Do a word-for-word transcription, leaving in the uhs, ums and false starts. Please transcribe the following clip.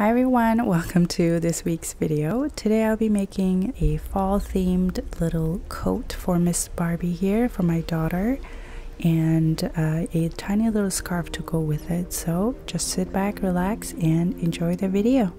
Hi everyone, welcome to this week's video. Today I'll be making a fall themed little coat for Miss Barbie here for my daughter, and uh, a tiny little scarf to go with it. So just sit back, relax, and enjoy the video.